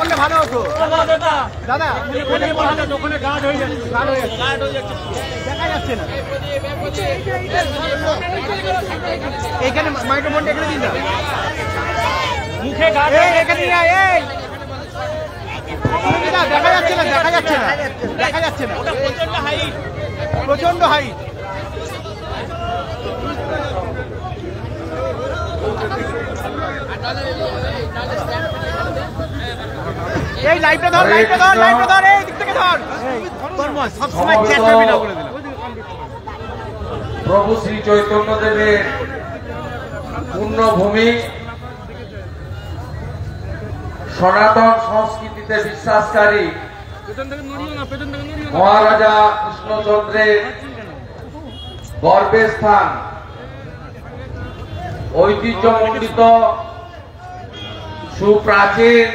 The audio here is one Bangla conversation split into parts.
प्रचंड हाइट प्रभु श्री चैतन्य देवेर पुण्यभूमि सनातन संस्कृतिते विश्वासकारी महाराजा कृष्णचंद्रेर गर्भे स्थान ऐतिह्यमण्डित सुप्राचीन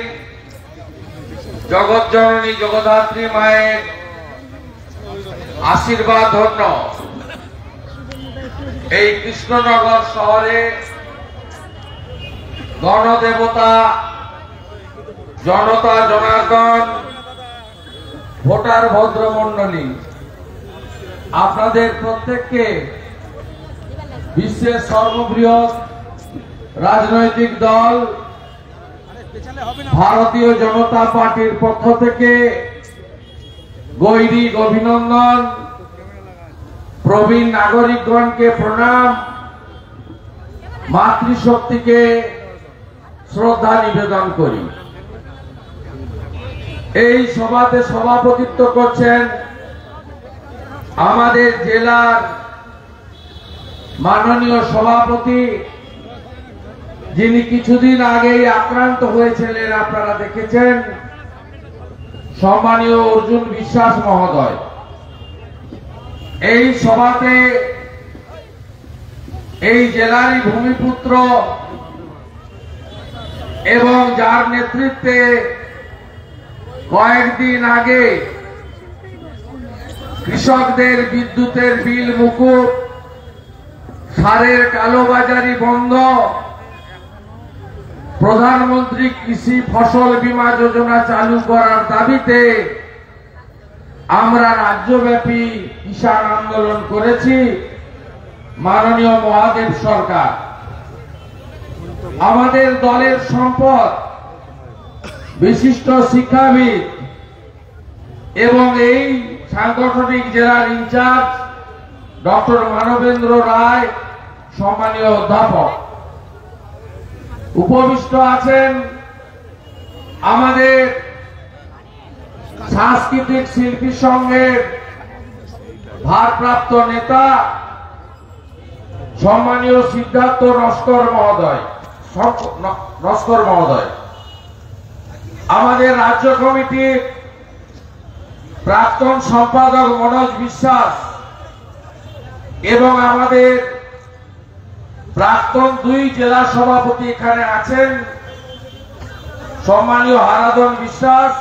जगत जननी जगधात्री मायेर आशीर्वाद धन्य এই কৃষ্ণনগর শহরে গণদেবতা জনতা জনার্দন ভোটার ভদ্রমণ্ডলী আপনাদের প্রত্যেককে বিশ্বের সর্ববৃহৎ রাজনৈতিক দল भारतीय जनता पार्टी पक्ष गौरिक अभिनंदन प्रवीण नागरिकगण के प्रणाम मातृशक्ति के श्रद्धा निवेदन करी सभाते सभापतित्व करछेन आमादेर जिलार माननीय सभापति जिन्हें किछुदिन आगे आक्रांत हुए आपनारा देखेछेन सम्मानीय अर्जुन विश्वास महोदय एई सभाते एई जेलार भूमिपुत्र एवं जार नेतृत्वे कयेक दिन आगे कृषकदेर विद्युतेर बिल मुकुब सारेर कालोबाजारी बंद प्रधानमंत्री कृषि फसल बीमा योजना चालू करार दाबिते आमरा राज्यव्यापी किसान आंदोलन करेছি माननीय महादेव सरकार আমাদের দলের সম্পদ বিশিষ্ট শিক্ষাবিদ এবং এই সাংগঠনিক জেলার ইনচার্জ ডক্টর মানবেন্দ্র রায় সম্মানীয় অধ্যাপক उपविष्ट आছেন सांस्कृतिक शिल्पी संघे भारप्राप्त नेता सम्मानीय सिद्धार्थ नस्कर महोदय राज्य कमिटी प्राक्तन सम्पादक मनोज विश्वास एवं प्राक्तन दुई जिला सभापति एखाने आছেন सम्मानीय हराधन विश्वास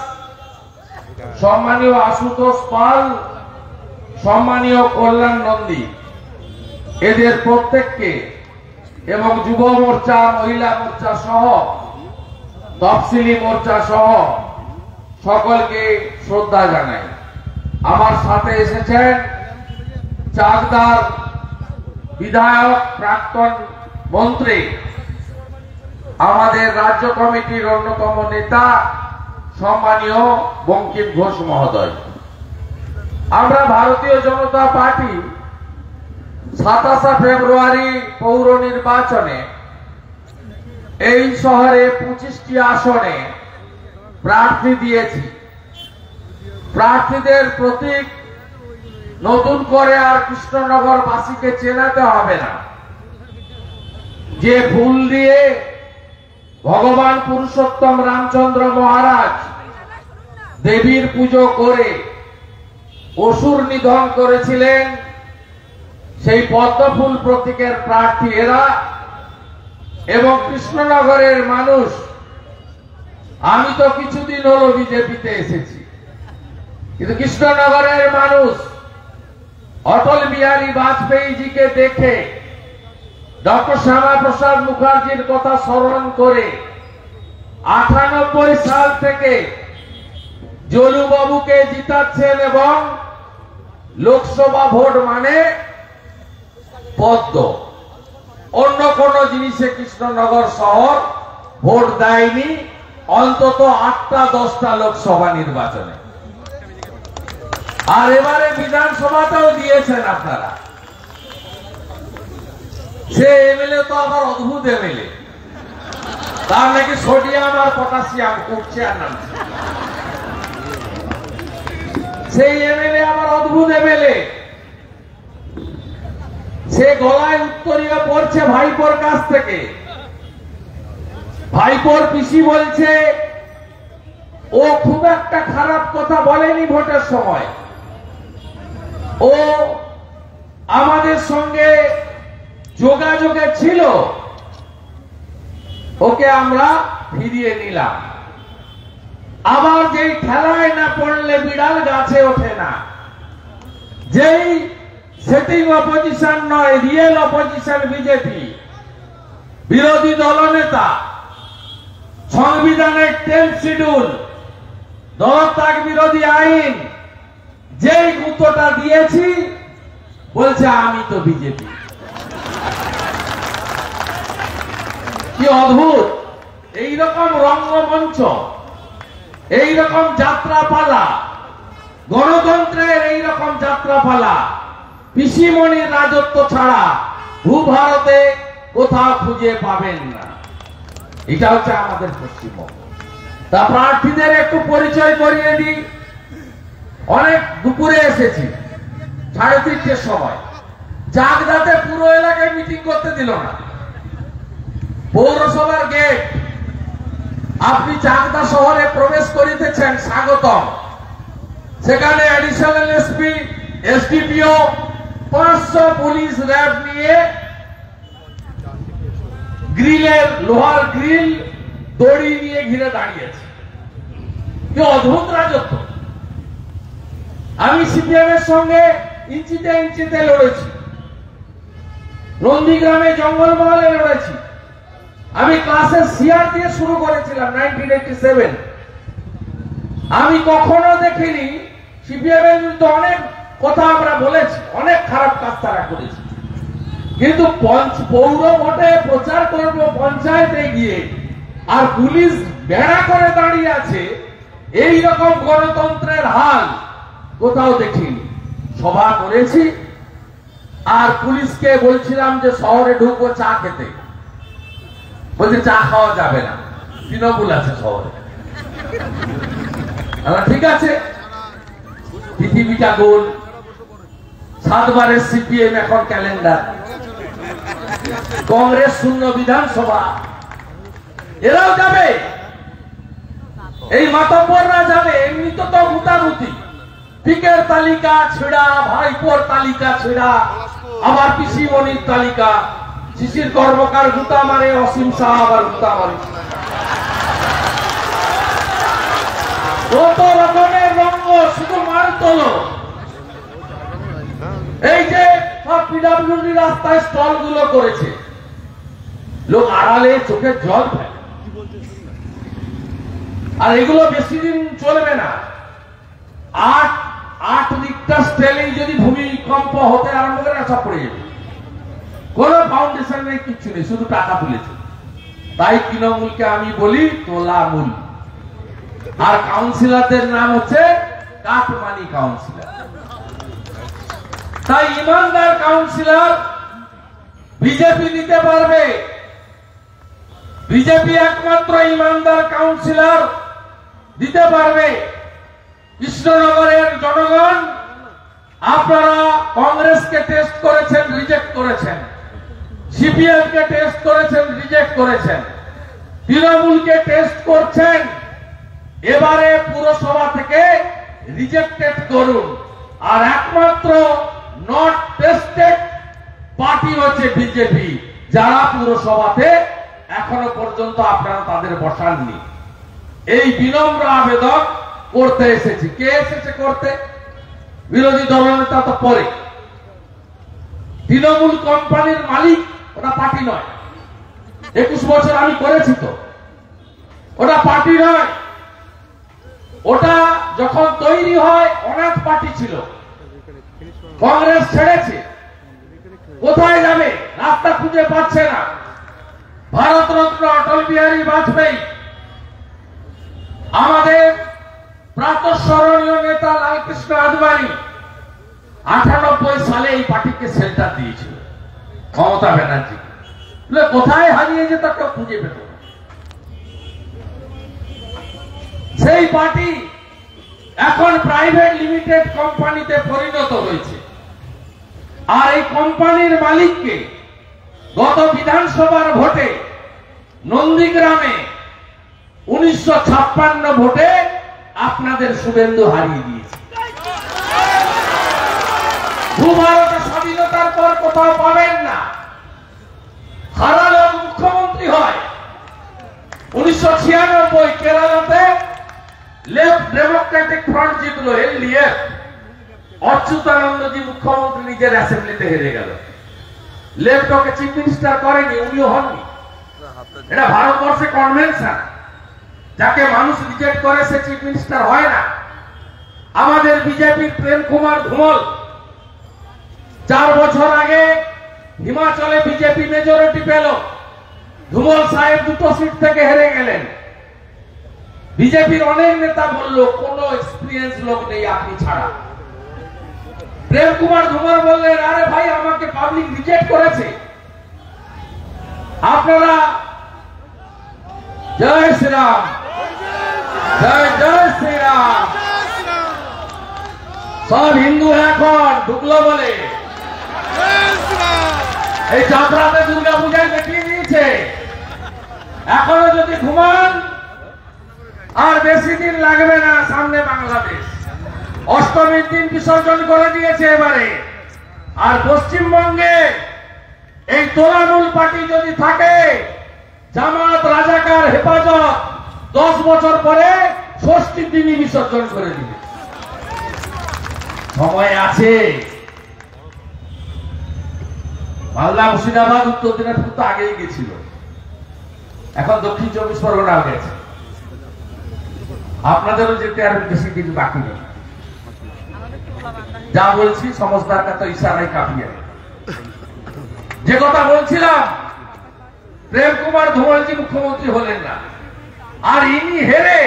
सम्मानीय आशुतोष पाल सम्मानीय कल्याण नंदी एদের প্রত্যেককে এবং যুব मोर्चा महिला मोर्चा सह तफसिली मोर्चा सह সকলকে श्रद्धा জানাই। আমার সাথে এসেছেন চাকদার विधायक प्राक्तन मंत्री आमादेर राज्य कमिटीर अन्यतम नेता सम्मानीय बंकिम घोष महोदय। आमरा भारतीय जनता पार्टी 27 फेब्रुआरी पौर निर्वाचने एई शहरे 25टी आसने प्रार्थी दिएছি। प्रार्थीदेर प्रतीक नतून करे आर कृष्णनगर बासी के चेनाते हबे ना जे फूल दिए भगवान पुरुषोत्तम रामचंद्र महाराज देवीर पूजो करे असुर निधन करेछिलेन सेई पद्मफुल प्रतीकेर प्रार्थी एरा एवं कृष्णनगरेर मानुष। आमी तो किछुदिन हलो बीजेपीते एसेछि किन्तु कृष्णनगरेर मानुष अटल बिहारी वाजपेयी जी के देखे डॉक्टर श्यामा प्रसाद मुखार्जी कथा स्मरण करे 98 साल থেকে জলু বাবুকে জিতাচ্ছেন এবং লোকসভা ভোট মানে পদ্ম অন্য কোন জিনিসে কৃষ্ণনগর শহর ভোট দেয়নি অন্তত ৮-১০টা লোকসভা নির্বাচনে আর এবারে বিধানসভাতেও দিয়েছেন আপনারা সে এমএলএ তো আবার অদ্ভুত এমএলএ তার নাকি সোডিয়াম আর পটাশিয়াম উঠছে আর নামছে সেই এমএলএ আবার অদ্ভুত এমএলএ সে গলায় উত্তরীয় পড়ছে ভাইপোর কাছ থেকে ভাইপোর পিসি বলছে ও খুব একটা খারাপ কথা বলেনি ভোটের সময় ও আমাদের সঙ্গে যোগাযোগে ছিল ওকে আমরা ফিরিয়ে নিলাম আবার যেই ঠেলায় না পড়লে বিড়াল গাছে ওঠে না যেই সিটিং অপোজিশন নয় রিয়েল অপোজিশন বিজেপি বিরোধী দলনেতা সংবিধানের 10th শিডিউল দলত্যাগ বিরোধী আইন যেই গুঁতোটা দিয়েছি বলছে আমি তো বিজেপি কি অদ্ভুত এইরকম রঙ্গমঞ্চ এইরকম যাত্রাপালা গণতন্ত্রের এইরকম যাত্রাপালা পিসিমণির রাজত্ব ছাড়া ভূভারতে কোথাও খুঁজে পাবেন না এটা হচ্ছে আমাদের পশ্চিমবঙ্গ তা প্রার্থীদের একটু পরিচয় করিয়ে দিই অনেক দুপুরে এসেছি 3:30-র সময় জাগদাতে পুরো এলাকায় মিটিং করতে দিল না পৌরসভার গেট আপনি জাগদা শহরে প্রবেশ করিতেছেন স্বাগতম সেখানে additional SP SDPO 500 police RAB নিয়ে গ্রিলের লোহার গ্রিল দড়ি নিয়ে ঘিরে দাঁড়িয়েছে কি অদ্ভুত রাজত্ব আমি সিপিএম এর সঙ্গে ইঞ্চিতে ইঞ্চিতে লড়েছি নন্দীগ্রামে জঙ্গলমহলে লড়েছি আমি ক্লাসে সিআর দিয়ে শুরু করেছিলাম 1987 আমি কখনো দেখিনি সিপিএম এর বিরুদ্ধে অনেক কথা আমরা বলেছি অনেক খারাপ কাজ তারা করেছে কিন্তু পৌর ভোটে প্রচার করব পঞ্চায়েতে গিয়ে আর পুলিশ বেড়া করে দাঁড়িয়ে আছে এইরকম গণতন্ত্রের হাল কোথাও দেখিনি সভা করেছি আর পুলিশকে বলছিলাম যে শহরে ঢুকবো চা খেতে বলছে চা খাওয়া যাবে না তৃণমূল আছে শহরে ঠিক আছে পৃথিবীটা গোল 7 বারের সিপিএম এখন ক্যালেন্ডার কংগ্রেস শূন্য বিধানসভা এরাও যাবে এই মাতব্বররা যাবে এমনি তো মোটামুটি পিকের তালিকা ছেড়া ভাইপোর তালিকা ছেড়া আমার পিসিমণির তালিকা শিশির কর্মকার গুতা মারে অসীম শাহ আবার গুতা মারে কত রকমের রঙ্গ শুধু মার তোলো এই যে পিডাব্লিউডি রাস্তায় স্টল গুলো করেছে লোক আড়ালে চোখের জল ফেলে আর এগুলো বেশি দিন চলবে না 8 রিক্টার স্কেলেই যদি ভূমিকম্প হতে আরম্ভ করে সব পড়ে যাবে কোন ফাউন্ডেশন নেই কিছু নেই শুধু টাকা তুলেছে তাই তৃণমূলকে আমি বলি তোলামূল আর কাউন্সিলরদের নাম হচ্ছে কাটমানি কাউন্সিলর তাই ইমানদার কাউন্সিলর বিজেপি নিতে পারবে বিজেপি একমাত্র ইমানদার কাউন্সিলর দিতে পারবে কৃষ্ণনগরের জনগণ আপনারা কংগ্রেসকে টেস্ট করেছেন রিজেক্ট করেছেন সিপিএম কে টেস্ট করেছেন রিজেক্ট করেছেন তৃণমূলকে টেস্ট করছেন এবারে পুরসভা থেকে রিজেক্টেড করুন আর একমাত্র নট টেস্টেড পার্টি হচ্ছে বিজেপি যারা পুরসভাতে এখনো পর্যন্ত আপনারা তাদের বসাননি এই বিনম্র আবেদন করতে এসেছি কে এসেছে করতে বিরোধী দলনেতা তো পরে তৃণমূল কোম্পানির মালিক ওটা পার্টি নয় 21 বছর আমি করেছি তো ওটা পার্টি নয়, ওটা যখন তৈরি হয় অনাথ পার্টি ছিল। কংগ্রেস ছেড়েছে, কোথায় যাবে রাস্তা খুঁজে পাচ্ছে না। ভারতরত্ন অটল বিহারী বাজপেয়ী আমাদের প্রাতঃস্মরণীয় নেতা লালকৃষ্ণ আদবানি 98 সালে এই পার্টিকে সেন্টার দিয়েছিল মমতা ব্যানার্জি। কোথায় হারিয়ে যেত কেউ খুঁজে পেত। সেই পার্টি এখন প্রাইভেট লিমিটেড কোম্পানিতে পরিণত হয়েছে। আর এই কোম্পানির মালিককে গত বিধানসভার ভোটে নন্দীগ্রামে 1956 ভোটে আপনাদের শুভেন্দু হারিয়ে দিয়েছে। ভূভারত স্বাধীনতার পর কোথাও পাবেন না। হারালো মুখ্যমন্ত্রী হয় 1996 কেরালাতে, लेफ्ट डेमोक्रेटिक फ्रंट जितलो एलडीएफ, अच्युतानंदजी मुख्यमंत्री निजेर असेंबलिते हेरे गेल। लेफ्ट ओके चीफ मिनिस्टर करेनी, उनिओ हननी। एटा भारतवर्षे कन्वेंशन, जाके मानुष रिजेक्ट करे से चीफ मिनिस्टर हय ना। आमादेर बीजेपी प्रेम कुमार धूमल 4 বছর आगे हिमाचले बीजेपी मेजरिटी पेल। धूमल साहेब 2 সিট থেকে হেরে গেলেন। বিজেপির অনেক নেতা বলল কোন এক্সপিরিয়েন্স লোক নেই আপনি ছাড়া। প্রেম কুমার ধুমার বললেন, আরে ভাই আমাকে পাবলিক রিজেক্ট করেছে, আপনারা জয় শ্রীরাম, জয় জয় শ্রীরাম, সব হিন্দু এখন ঢুকলো বলে এই চাপড়াতে দুর্গা পূজায় দেখিয়ে দিয়েছে। এখনো যদি ঘুমান আর বেশি দিন লাগবে না, সামনে বাংলাদেশ। অষ্টমীর দিন বিসর্জন করে দিয়েছে এবারে। আর পশ্চিমবঙ্গে এই তৃণমূল পার্টি যদি থাকে, জামাত, রাজাকার, হেফাজত 10 বছর পরে ষষ্ঠীর দিনই বিসর্জন করে দিবে। সময় আছে। মালদা, মুর্শিদাবাদ, উত্তর দিনাজপুর তো আগেই গেছিল, এখন দক্ষিণ 24 পরগনা গেছে। আপনাদেরও যেতে আর বেশি কিছু বাকি নেই। যা বলছি সমস্যার কথা ইশারায় কাঁপিয়ে। যে কথা বলছিলাম, প্রেম কুমার ধুমলজি মুখ্যমন্ত্রী হলেন না। আর ইনি হেরে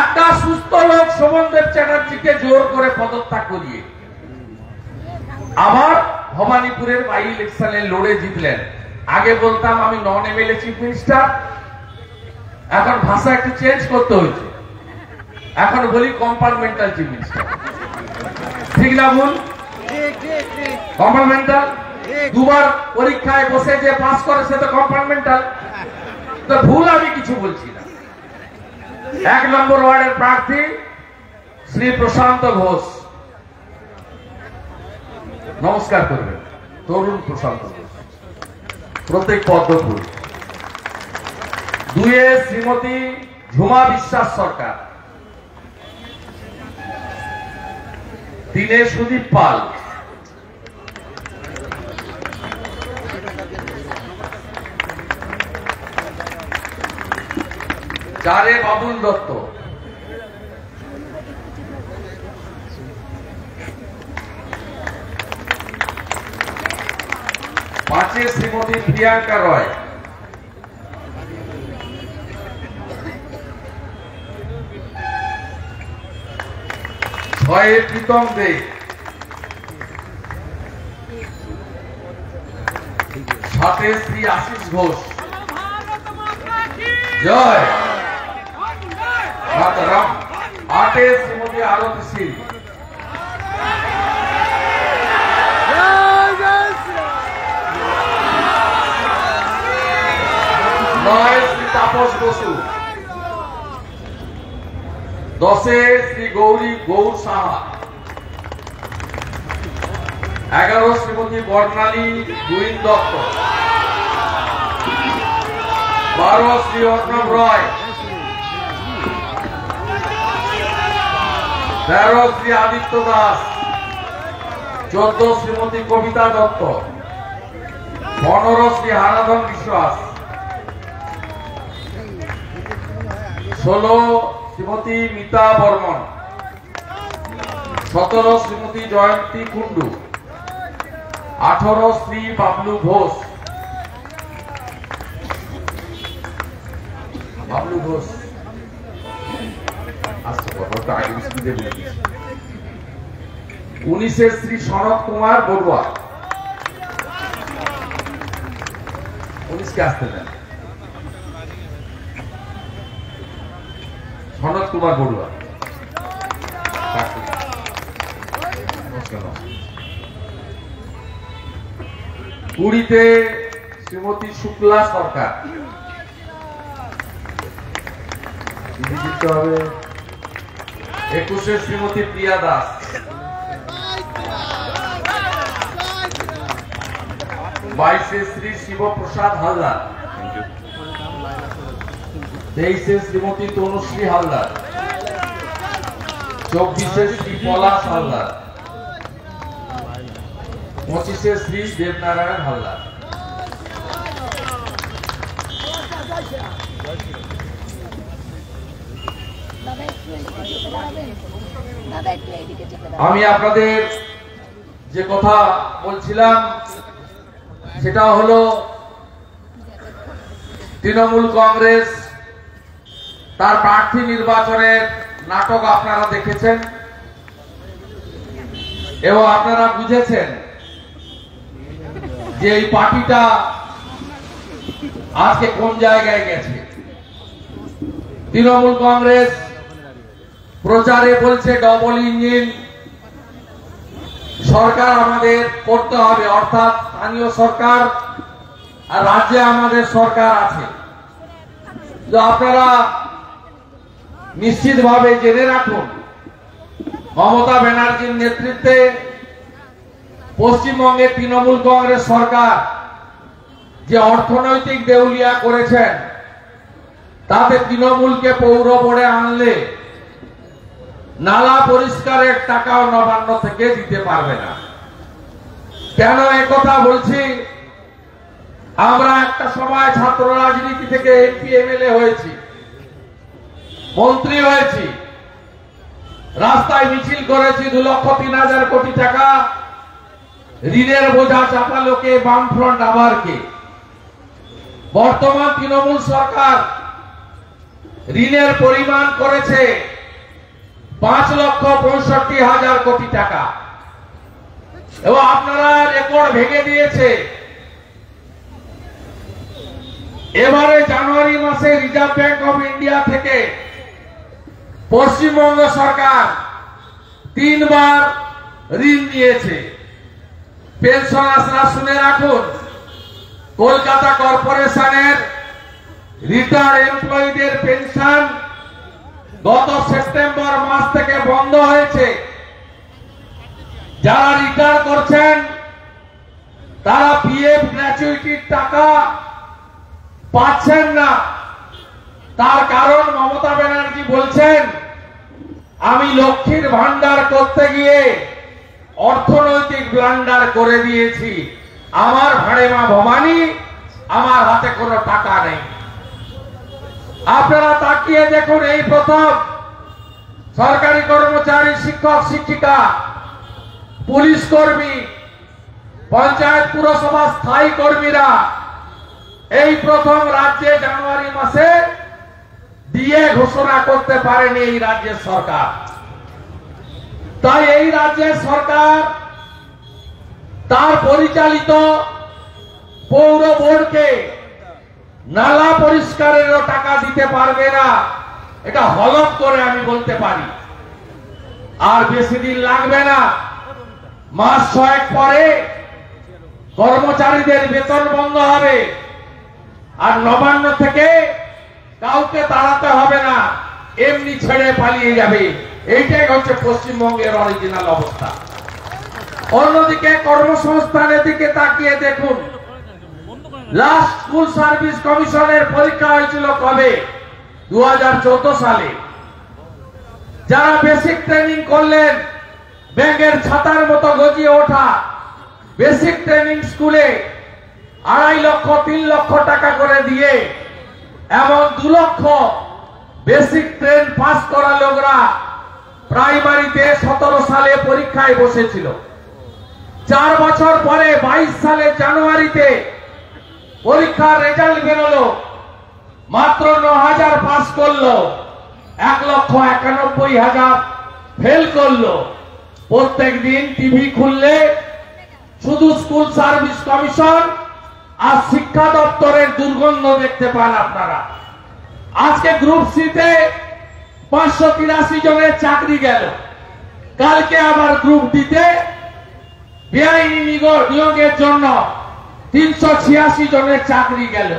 একটা সুস্থ লোক শোভনদেব চ্যাটার্জিকে জোর করে পদত্যাগ করিয়ে আবার ভবানীপুরের বাই ইলেকশনে লড়ে জিতলেন। আগে বলতাম আমি নন-এমএলএ চিফ মিনিস্টার, এখন ভাষা একটু চেঞ্জ করতে হয়েছে, এখন বলি কম্পার্টমেন্টাল চিফ মিনিস্টার। ঠিক না ভুল? কম্পার্টমেন্টাল। দুবার পরীক্ষায় বসে যে পাস করে সে তো কম্পার্টমেন্টাল। তো ভুল আমি কিছু বলছি না। 1 নম্বর ওয়ার্ডের প্রার্থী শ্রী প্রশান্ত ঘোষ, নমস্কার করবেন। তরুণ প্রশান্ত ঘোষ, প্রত্যেক পদ্মফুল। 2-এ শ্রীমতী ঝুমা বিশ্বাস সরকার, 3-এ সুদীপ পাল, 4-এ বাবুল দত্ত, 5-এ শ্রীমতী প্রিয়াঙ্কা রয়, 6-এ প্রীতম দে, 7-এ শ্রী আশিস ঘোষ। জয় মাতারাম। 8-এ শ্রীমতী আরতি সিং, 9-এ শ্রী তাপস বসু, 10-এ শ্রী গৌরী গৌর সাহা, 11 শ্রীমতী বর্ণালী গোবিন্দ দত্ত, 12 শ্রী অর্ণব রয়, 13 শ্রী আদিত্য দাস, 14 শ্রীমতী কবিতা দত্ত, 15 শ্রী হারাধন বিশ্বাস, ষোলো শ্রীমতী মিতা বর্মন, 17 শ্রীমতী জয়ন্তী কুন্ডু, 18 শ্রী বাবলু ঘোষ। বাবলু ঘোষ আচ্ছা বড়টা আইডি দিয়ে বলে দিছি। 19 এর শ্রী শরৎ কুমার বড়ুয়া। 19 কে আসতে দেন শরৎ কুমার বড়ুয়া। श्रीमती शुक्ला सरकार, 21 श्रीमती प्रिया दास, 22 श्री शिव प्रसाद हालदार, 23 श्रीमती तनुश्री हालदार, 24 श्री पलाश हालदार, 25 श्री देवनारायण हालदार। আমি আপনাদের যে কথা বলছিলাম সেটা হলো তৃণমূল কংগ্রেস তার প্রার্থী নির্বাচনের নাটক আপনারা দেখেছেন এবং আপনারা বুঝেছেন যে এই পার্টিটা আজকে কোন জায়গায় গেছে। তৃণমূল কংগ্রেস প্রচারে বলছে ডবল ইঞ্জিন সরকার আমাদের করতে হবে, অর্থাৎ স্থানীয় সরকার আর রাজ্যে আমাদের সরকার আছে। তো আপনারা নিশ্চিতভাবে জেনে রাখুন, মমতা ব্যানার্জির নেতৃত্বে পশ্চিমবঙ্গের তৃণমূল কংগ্রেস সরকার যে অর্থনৈতিক দেউলিয়া করেছেন তাতে তৃণমূলকে পৌর বোর্ডে আনলে নালা পরিষ্কারের টাকাও নবান্ন থেকে দিতে পারবে না। কেন একথা বলছি? আমরা একটা সময় ছাত্র রাজনীতি থেকে এমপি এমএলএ হয়েছি, মন্ত্রী হয়েছি, রাস্তায় মিছিল করেছি, 2,03,000 কোটি টাকা ঋণের বোঝা চাপালোকে বামফ্রন্ট আবারকে। বর্তমান তৃণমূল সরকার ঋণের পরিমাণ করেছে 5,65,000 কোটি টাকা এবং আপনারা রেকর্ড ভেঙে দিয়েছে। এবারে জানুয়ারি মাসে রিজার্ভ ব্যাংক অফ ইন্ডিয়া থেকে পশ্চিমবঙ্গ সরকার 3 বার ঋণ নিয়েছে। পেনশন আসরা শুনে রাখুন, কলকাতা কর্পোরেশনের রিটায়ার্ড এমপ্লয়ীদের পেনশন গত সেপ্টেম্বর মাস থেকে বন্ধ হয়েছে। যারা রিটায়ার করছেন তারা পিএফ গ্র্যাচুইটির টাকা পাচ্ছেন না। তার কারণ মমতা ব্যানার্জি বলছেন আমি লক্ষ্মীর ভান্ডার করতে গিয়ে অর্থনৈতিক ব্লান্ডার করে দিয়েছি, আমার ভাড়ে মা ভবানী, আমার হাতে কোনো টাকা নেই। আপনারা তাকিয়ে দেখুন, এই প্রথম সরকারি কর্মচারী, শিক্ষক শিক্ষিকা, পুলিশ কর্মী, পঞ্চায়েত পুরসভা স্থায়ী কর্মীরা এই প্রথম রাজ্যে জানুয়ারি মাসে ডিএ ঘোষণা করতে পারেনি এই রাজ্যের সরকার। তাই এই রাজ্যের সরকার তার পরিচালিত পৌর বোর্ডকে নালা পরিষ্কারেরও টাকা দিতে পারবে না, এটা হলফ করে আমি বলতে পারি। আর বেশি দিন লাগবে না, মাস 6 পরে কর্মচারীদের বেতন বন্ধ হবে আর নবান্ন থেকে কাউকে তাড়াতে হবে না, এমনি ছেড়ে পালিয়ে যাবে। এইটাই হচ্ছে পশ্চিমবঙ্গের অরিজিনাল অবস্থা। অন্যদিকে কর্মসংস্থানের দিকে তাকিয়ে দেখুন, লাস্ট স্কুল সার্ভিস কমিশনের পরীক্ষা হয়েছিল কবে? 2014 সালে। যারা বেসিক ট্রেনিং করলেন, ব্যাঙের ছাতার মতো গজিয়ে ওঠা বেসিক ট্রেনিং স্কুলে 2.5 লক্ষ 3 লক্ষ টাকা করে দিয়ে এবং 2 লক্ষ बेसिक ट्रेन पास करा लोकरा प्राइमरी 17 साले परीक्षा बसे चार बचर पर 22 साले जानुआरी परीक्षार रेजल्ट बेरोलो मात्र 9,000 पास करलो 1,91,000 फेल करलो। प्रत्येक दिन टीवी खुलले शुधु स्कूल सार्विस कमिशन और शिक्षा दफ्तर दुर्गंध देखते पान आपनारा। आज के ग्रुप सी ते 583 जने चाकरी गेल, कल के आबार ग्रुप डी ते बेआईनी नियोगेर जन्य 386 जने चाकरी गेल।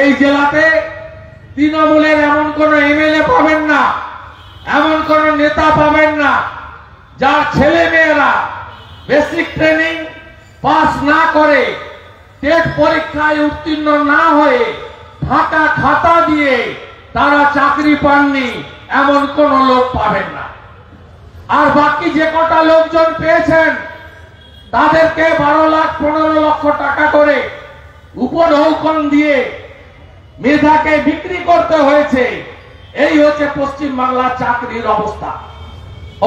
एई जेलाते तृणमूलेर एमन कोनो एमएलए पाबेन ना, एमन कोनो नेता पाबेन ना जार छेले मेयेरा बेसिक ट्रेनिंग पास ना करे, टेट परीक्षाय उत्तीर्ण ना हये फाका खाता दिए तारा चाकरी पाननी एमन कोनो लोक पाबेन ना। आर बाकी जे कोटा लोकजन पेयेछेन तादेरके 12 लाख 15 लक्ष टाका करे उपढौकन दिए मेधा के बिक्री करते हयेछे। एई हच्छे पश्चिम बांगला चाकरिर अवस्था।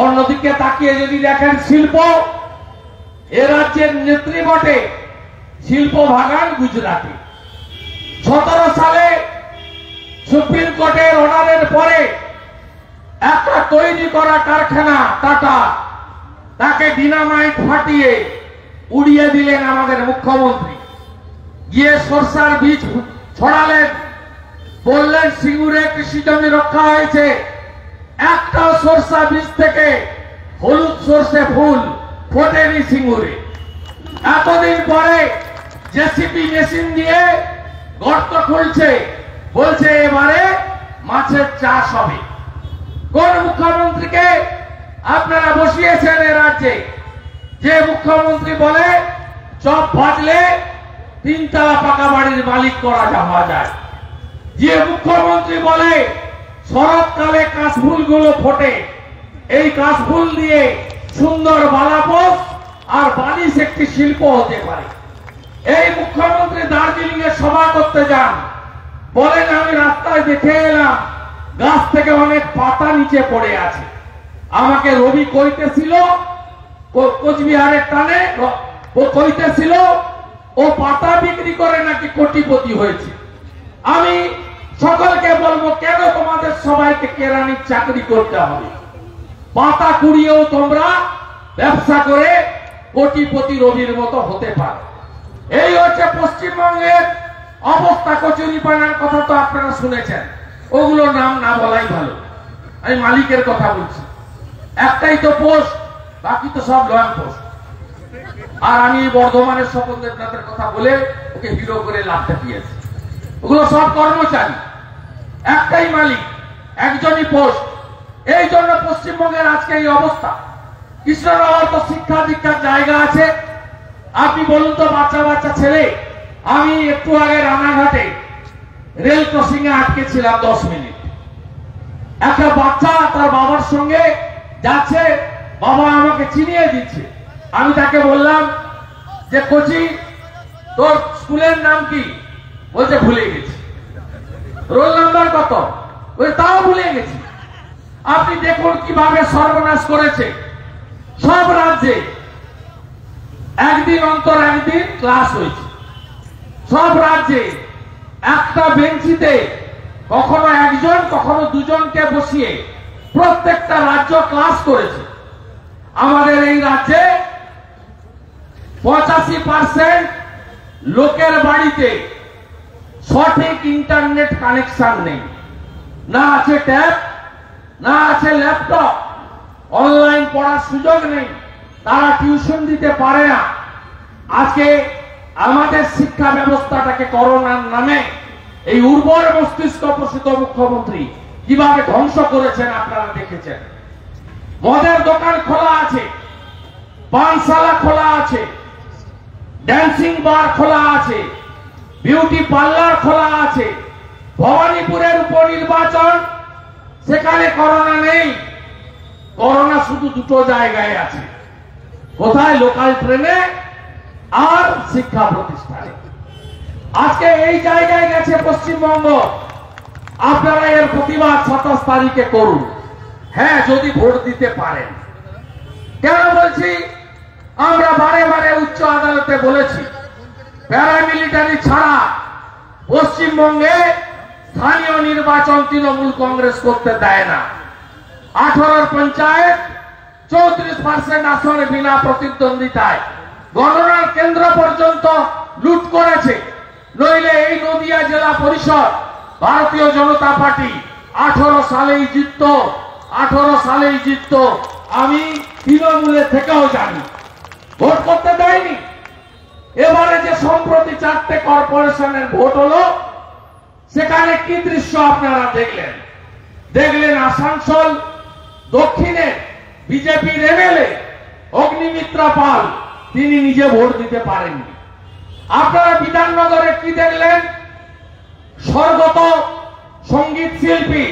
अन्यदिके ताकिये यदि देखेन शिल्प ए राज्येर नेत्री बटे, शिल्प भागान गुजराती। 17 साले सुप्रीम कोर्टेर अर्डारेर परे एकटा तैरि करा कारखाना टाटा ताके डिनामाइट फाटिए उड़िए दिलेन आमादेर मुख्यमंत्री, गिये सर्षार बीज छड़ालेन, बोललेन सिंगुरे कृषि जमी रक्षा हयेछे, एकटा सर्षा बीज थेके हलुद सर्षे फुल फोटेनि सिंगुरे। एतदिन परे जेसीबी मेशिन दिए গর্ত খুলছে, বলছে এবারে মাছের চাষ হবে। কোন মুখ্যমন্ত্রীকে আপনারা বসিয়েছেন এই রাজ্যে? যে মুখ্যমন্ত্রী বলে চপ ভাজলে 3 তলা পাকা বাড়ির মালিক করা যায়, যে মুখ্যমন্ত্রী বলে শরৎকালে কাশফুলগুলো ফোটে, এই কাশফুল দিয়ে সুন্দর বালাপোষ আর বানিশ একটি শিল্প হতে পারে। এই মুখ্যমন্ত্রী দার্জিলিং এ সভা করতে যান, বলেন আমি রাস্তায় দেখে এলাম গাছ থেকে অনেক পাতা নিচে পড়ে আছে, আমাকে রবি কইতেছিল কোচবিহারের টানে ও কইতেছিল ও পাতা বিক্রি করে নাকি কোটিপতি হয়েছে। আমি সকলকে বলবো কেন তোমাদের সবাইকে কেরানির চাকরি করতে হবে? পাতা কুড়িয়েও তোমরা ব্যবসা করে কোটিপতি রবির মতো হতে পারো। এই হচ্ছে পশ্চিমবঙ্গের অবস্থা। কচুরিপানার কথা তো আপনারা শুনেছেন, ওগুলো নাম না বলাই ভালো। আমি মালিকের কথা বলছি, একটাই তো পোস্ট, বাকি তো সব লয়াল পোস্ট। আর আমি বর্ধমানের স্বপন দেবনাথের কথা বলে ওকে হিরো করে লাভটা দিয়েছি। ওগুলো সব কর্মচারী, একটাই মালিক, একজনই পোস্ট। এই জন্য পশ্চিমবঙ্গের আজকে এই অবস্থা। কৃষ্ণনগর তো শিক্ষা দীক্ষার জায়গা আছে। আপনি বলুন তো বাচ্চা বাচ্চা ছেলে, আমি একটু আগে রানাঘাটে রেল ক্রসিং এ আটকে ছিলাম 10 মিনিট। একটা বাচ্চা তার বাবার সঙ্গে যাচ্ছে, বাবা আমাকে চিনিয়ে দিচ্ছে। আমি তাকে বললাম যে কোচি তোর স্কুলের নাম কি? বলছে ভুলে গেছি। রোল নাম্বার কত? ওই তাও ভুলে গেছি। আপনি দেখুন কিভাবে সর্বনাশ করেছে সব রাজ্যে। একদিন অন্তর একদিন ক্লাস হয়েছে সব রাজ্যে। একটা বেঞ্চিতে কখনো একজন কখনো দুজনকে বসিয়ে প্রত্যেকটা রাজ্য ক্লাস করেছে। আমাদের এই রাজ্যে 85% লোকের বাড়িতে সঠিক ইন্টারনেট কানেকশন নেই, না আছে ট্যাব, না আছে ল্যাপটপ, অনলাইন পড়ার সুযোগ নেই, তারা টিউশন দিতে পারে না। আজকে আমাদের শিক্ষা ব্যবস্থাটাকে করোনার নামে এই উর্বর মস্তিষ্ক পোষিত মুখ্যমন্ত্রী কিভাবে ধ্বংস করেছেন আপনারা দেখেছেন। মদের দোকান খোলা আছে, পানশালা খোলা আছে, ড্যান্সিং বার খোলা আছে, বিউটি পার্লার খোলা আছে। ভবানীপুরের উপনির্বাচন, সেখানে করোনা নেই। করোনা শুধু দুটো জায়গায় আছে, কোথায়? লোকাল ট্রেনে আর শিক্ষা প্রতিষ্ঠানে। আজকে এই জায়গায় গেছে পশ্চিমবঙ্গ। আপনারা এর প্রতিবাদ ২৭ তারিখে করুন। হ্যাঁ, যদি ভোট দিতে পারেন। কেন বলছি, আমরা বারে বারে উচ্চ আদালতে বলেছি প্যারামিলিটারি ছাড়া পশ্চিমবঙ্গে স্থানীয় নির্বাচন তৃণমূল কংগ্রেস করতে দেয় না। 18 পঞ্চায়েত 34% আসনে বিনা প্রতিদ্বন্দ্বিতায় গণনার কেন্দ্র পর্যন্ত লুট করেছে। নইলে এই নদিয়া জেলা পরিষদ भारतीय जनता पार्टी 18 साले जिततो, 18 साले जिततो। तृणमूल भोट करते देयनि। सम्प्रति चारटे करपोरेशन भोट हलो, सेखाने कि दृश्य आपनारा देखलेन। देखलेन आसानसोल दक्षिणे बीजेपी एमएलए अग्निमित्रा पाल तिनि निजे भोट दिते पारेननि। आपनारा विधाननगरे कि देखलेन? स्वर्गत संगीत शिल्पी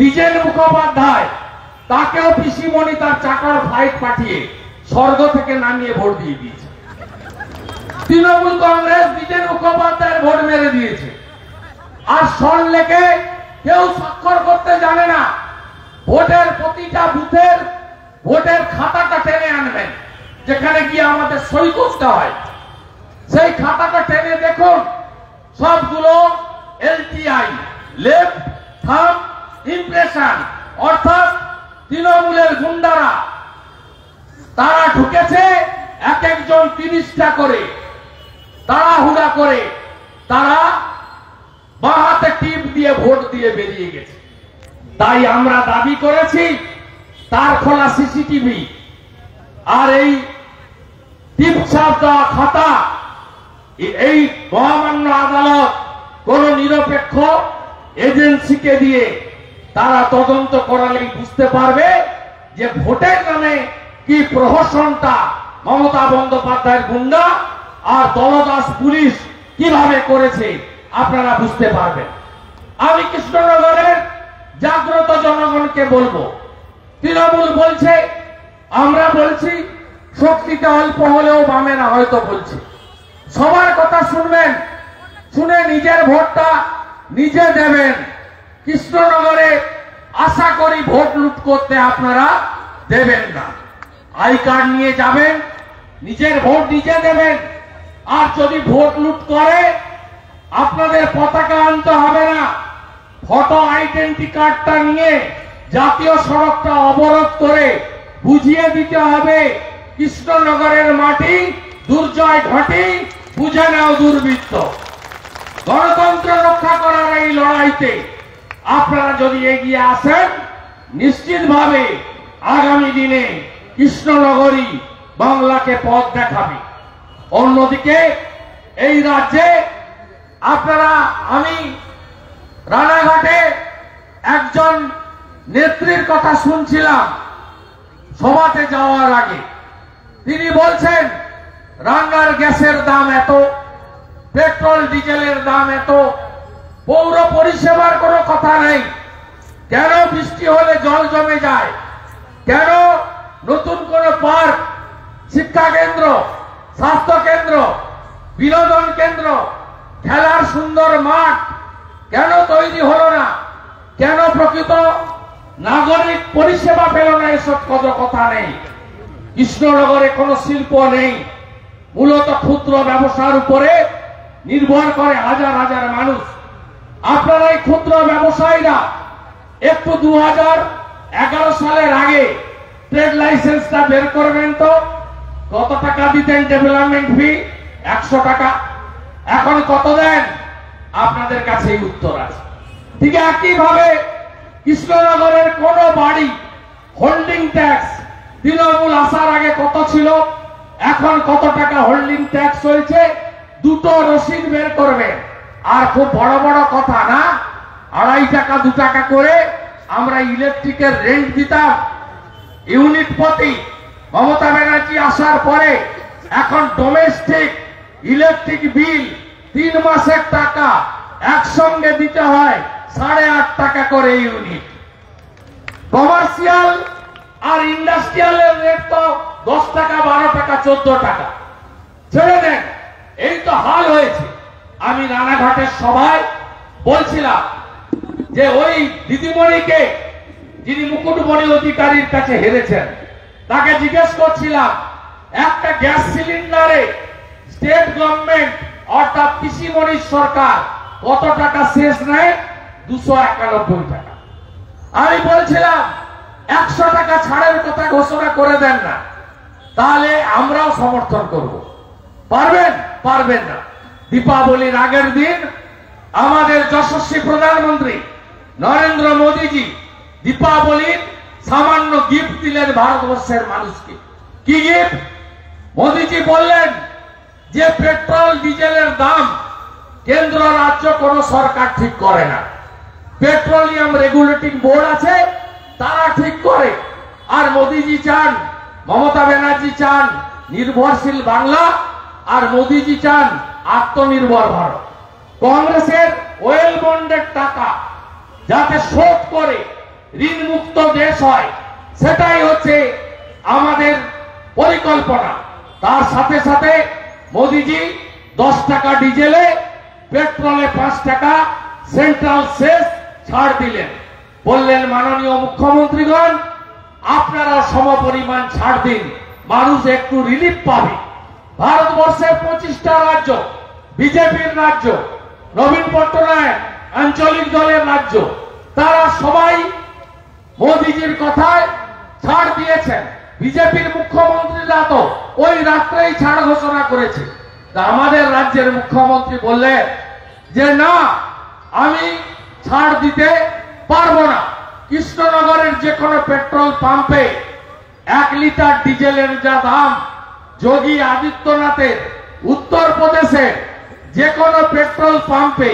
विजय मुखोपाध्याय पिसिमणि चाकार फ्लाइट पाठिए स्वर्ग थेके नामिए भोट दिए दिए। तृणमूल कांग्रेस विजय मुखोपाध्याय भोट मेरे दिए और स्वर्णलेखे क्यों स्वाक्षर करते जाने ना। भोटेर प्रतिटा बूथेर भोटेर खाताटा टेने आनबेन, जेखाने गिये आमादेर सई करते हय। सेई खाताटा टेने देखुन, सबगुलो LTI लेफ्ट थाम इम्प्रेशन, अर्थात तृणमूल गुंडारा तारा ढुकेছে एक एक जन 30টা করে, তারা হুড়া করে, তারা বাঁ হাতে টিপ দিয়ে ভোট দিয়ে বেরিয়ে গেছে। তাই আমরা দাবি করেছি তার খোলা সিসিটিভি আর এই টিপ ছাপ দেওয়া খাতা এই মহামান্য আদালত কোন নিরপেক্ষ এজেন্সিকে দিয়ে তারা তদন্ত করালেই বুঝতে পারবে যে ভোটের নামে কি প্রহসনটা মমতা বন্দ্যোপাধ্যায়ের গুন্ডা আর দলদাস পুলিশ কিভাবে করেছে আপনারা বুঝতে পারবেন। আমি কৃষ্ণনগরের জাগ্রত জনগণকে বলবো, তৃণমূল বলছে, আমরা বলছি, শক্তিতে অল্প হলেও বামেরা হয়তো বলছে, সবার কথা শুনবেন, শুনে নিজের ভোটটা নিজে দেবেন। কৃষ্ণনগরে আশা করি ভোট লুট করতে আপনারা দেবেন না। আই কার্ড নিয়ে যাবেন, নিজের ভোট নিজে দেবেন। আর যদি ভোট লুট করে আপনাদের পতাকা আনতে হবে না, ফটো আইডেন্টি কার্ডটা নিয়ে জাতীয় সড়কটা অবরোধ করে বুঝিয়ে দিতে হবে কৃষ্ণনগরের মাটি দুর্জয় ঘটে, বুঝে নাও দুর্বৃত্ত। গণতন্ত্র রক্ষা করার এই লড়াইতে আপনারা যদি এগিয়ে আসেন, নিশ্চিতভাবে আগামী দিনে কৃষ্ণনগরী বাংলাকে পথ দেখাবে। অন্যদিকে এই রাজ্যে আপনারা, আমি রানাঘাটে একজন নেত্রীর কথা শুনছিলাম সভাতে যাওয়ার আগে, তিনি বলছেন রান্নার গ্যাসের দাম এত, পেট্রোল ডিজেলের দাম এত, পৌর পরিষেবার কোনো কথা নেই। কেন বৃষ্টি হলে জল জমে যায়? কেন নতুন কোনো পার্ক, শিক্ষা কেন্দ্র, স্বাস্থ্য কেন্দ্র, বিনোদন কেন্দ্র, খেলার সুন্দর মাঠ কেন তৈরি হলো না? কেন প্রকৃত নাগরিক পরিষেবা পেল না? এসব কোনো কথা নেই। কৃষ্ণনগরে কোনো শিল্প নেই। মূলত ক্ষুদ্র ব্যবসার উপরে নির্ভর করে হাজার হাজার মানুষ। আপনারা এই ক্ষুদ্র ব্যবসায়ীরা একটু 2011 সালের আগে ট্রেড লাইসেন্সটা বের করবেন তো, কত টাকা দিতেন ডেভেলপমেন্ট ফি? 100 টাকা। এখন কত দেন? আপনাদের কাছেই উত্তর আছে। ঠিক একইভাবে কৃষ্ণনগরের কোন বাড়ি হোল্ডিং ট্যাক্স তৃণমূল আসার আগে কত ছিল, এখন কত টাকা হোল্ডিং ট্যাক্স হয়েছে, দুটো রসিদ বের করবে। আর খুব বড় বড় কথা না, 2.5 টাকা 2 টাকা করে আমরা ইলেকট্রিকের রেন্ট দিতাম ইউনিট প্রতি। মমতা ব্যানার্জি আসার পরে এখন ডোমেস্টিক ইলেকট্রিক বিল 3 মাসের টাকা একসঙ্গে দিতে হয় 8.5 টাকা করে ইউনিট। কমার্শিয়াল আর ইন্ডাস্ট্রিয়ালের রেট তো 10 টাকা, 12 টাকা, 14 টাকা। ছেড়ে দেন, এই তো হাল হয়েছে। আমি রানাঘাটের সভায় বলছিলাম যে ওই দিদিমণিকে যিনি মুকুটমণি অধিকারীর কাছে হেরেছেন তাকে জিজ্ঞেস করছিলাম একটা গ্যাস সিলিন্ডারে স্টেট গভর্নমেন্ট অর্থাৎ পিসিমণি সরকার কত টাকা শেষ নেয় 291 টাকা। আমি বলছিলাম 100 টাকা ছাড়ের কথা ঘোষণা করে দেন না, তাহলে আমরাও সমর্থন করব। পারবেন পারবেন না। দীপাবলির আগের দিন আমাদের যশস্বী প্রধানমন্ত্রী নরেন্দ্র মোদীজি দীপাবলির সামান্য গিফট দিলেন ভারতবর্ষের মানুষকে। কি গিফট? মোদীজি বললেন যে পেট্রোল ডিজেলের দাম কেন্দ্র রাজ্য কোন সরকার ঠিক করে না, পেট্রোলিয়াম রেগুলেটিং বোর্ড আছে তারা ঠিক করে। আর মোদীজি চান, মমতা ব্যানার্জি চান নির্ভরশীল বাংলা, আর মোদীজি চান আত্মনির্ভর ভারত। কংগ্রেসের ওয়েল বন্ডের টাকা যাতে শোধ করে ঋণ মুক্ত দেশ হয় সেটাই হচ্ছে আমাদের পরিকল্পনা। তার সাথে সাথে মোদীজি 10 টাকা ডিজেলে, পেট্রোলে 5 টাকা সেন্ট্রাল সেস ছাড় দিলেন। বললেন মাননীয় মুখ্যমন্ত্রীগণ আপনারা সমপরিমাণ ছাড় দিন, মানুষ একটু রিলিফ পাবে। ভারতবর্ষে 25টা রাজ্য বিজেপির রাজ্য, নবীন পট্টনায়ক আঞ্চলিক দলের রাজ্য, তারা সবাই মোদিজির কথায় ছাড় দিয়েছেন। বিজেপির মুখ্যমন্ত্রীরা তো ওই রাত্রেই ছাড় ঘোষণা করেছে। আমাদের রাজ্যের মুখ্যমন্ত্রী বললেন যে না, আমি ছাড় দিতে পারবো না। কৃষ্ণনগরের যে কোনো পেট্রোল পাম্পে 1 লিটার ডিজেলের যা দাম, যোগী আদিত্যনাথের উত্তরপ্রদেশে যে কোনো পেট্রোল পাম্পে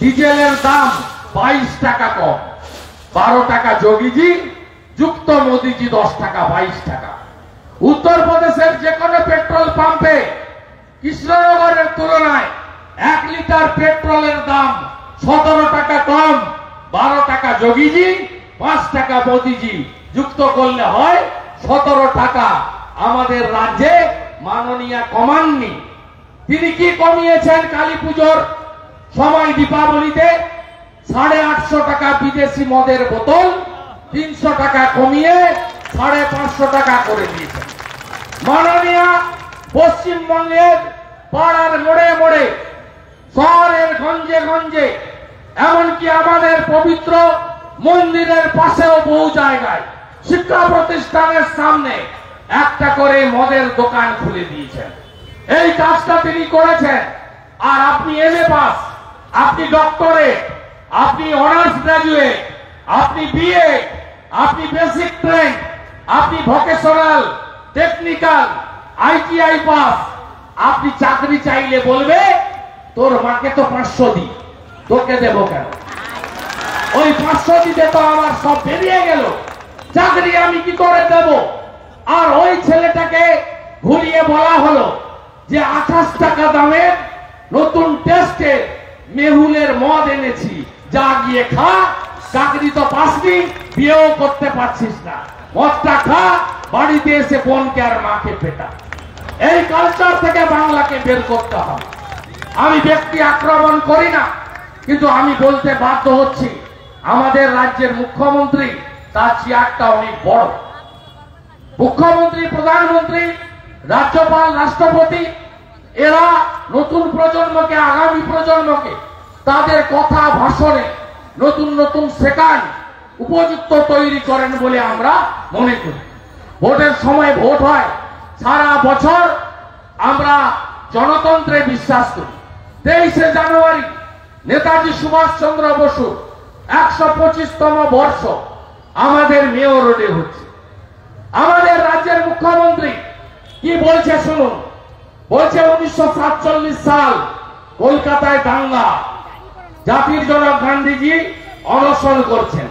ডিজেলের দাম 22 টাকা কম। 12 টাকা যোগীজি যুক্ত মোদীজি 10 টাকা, 22 টাকা। উত্তরপ্রদেশের যে কোনো পেট্রোল পাম্পে কৃষ্ণনগরের তুলনায় 1 লিটার পেট্রোলের দাম 17 টাকা কম। 12 টাকা যোগীজি, 5 টাকা মোদীজি, যুক্ত করলে হয় 17 টাকা। আমাদের রাজ্যে মাননীয়া কমাননি। তিনি কি কমিয়েছেন? কালী পুজোর সময় দীপাবলিতে 850 টাকা বিদেশি মদের বোতল 300 টাকা কমিয়ে 550 টাকা করে দিয়েছেন। মাননীয়া পশ্চিমবঙ্গের পাড়ার মোড়ে মোড়ে, শহরের গঞ্জে গঞ্জে, এমনকি আমাদের পবিত্র মন্দিরের পাশেও বহু জায়গায়, শিক্ষা প্রতিষ্ঠানের সামনে একটা করে মদের দোকান খুলে দিয়েছেন। এই কাজটা তিনি করেছেন। আর আপনি এমএ পাস, আপনি ডক্টরেট, আপনি অনার্স গ্রাজুয়েট, আপনি বিএ, আপনি বেসিক ট্রেন, আপনি ভোকেশনাল, টেকনিক্যাল, আইটিআই পাস, আপনি চাকরি চাইলে বলবে তোর মাকে তো 500 দি, তোকে দেব কেন? ওই 500 দিতে তো আমার সব বেরিয়ে গেল, চাকরি আমি কি করে দেব? আর ওই ছেলেটাকে ঘুরিয়ে বলা হলো যে 28 টাকা দামের নতুন টেস্টে মেহুলের মদ এনেছি, যা গিয়ে খা, চাকরি তো পাসনি, বিয়েও করতে পারছিস না, মদটা খা, বাড়িতে এসে বোনকে আর মাকে পেটা। এই কালচার থেকে বাংলাকে বের করতে হবে। আমি ব্যক্তি আক্রমণ করি না, কিন্তু আমি বলতে বাধ্য হচ্ছি আমাদের রাজ্যের মুখ্যমন্ত্রী, তার চেয়ারটা অনেক বড়। মুখ্যমন্ত্রী, প্রধানমন্ত্রী, রাজ্যপাল, রাষ্ট্রপতি, এরা নতুন প্রজন্মকে, আগামী প্রজন্মকে তাদের কথা ভাষণে নতুন নতুন শেখান, উপযুক্ত তৈরি করেন বলে আমরা মনে করি। ভোটের সময় ভোট হয়, সারা বছর আমরা গণতন্ত্রে বিশ্বাস করি। 23শে জানুয়ারি নেতাজি সুভাষচন্দ্র বসুর 125তম বর্ষ আমাদের মেয়র রোডে হচ্ছে। আমাদের রাজ্যের মুখ্যমন্ত্রী কি বলছে শুনুন। বলছে 1947 সাল কলকাতায় দাঙ্গা, জাতির জনক গান্ধীজি অনশন করছেন,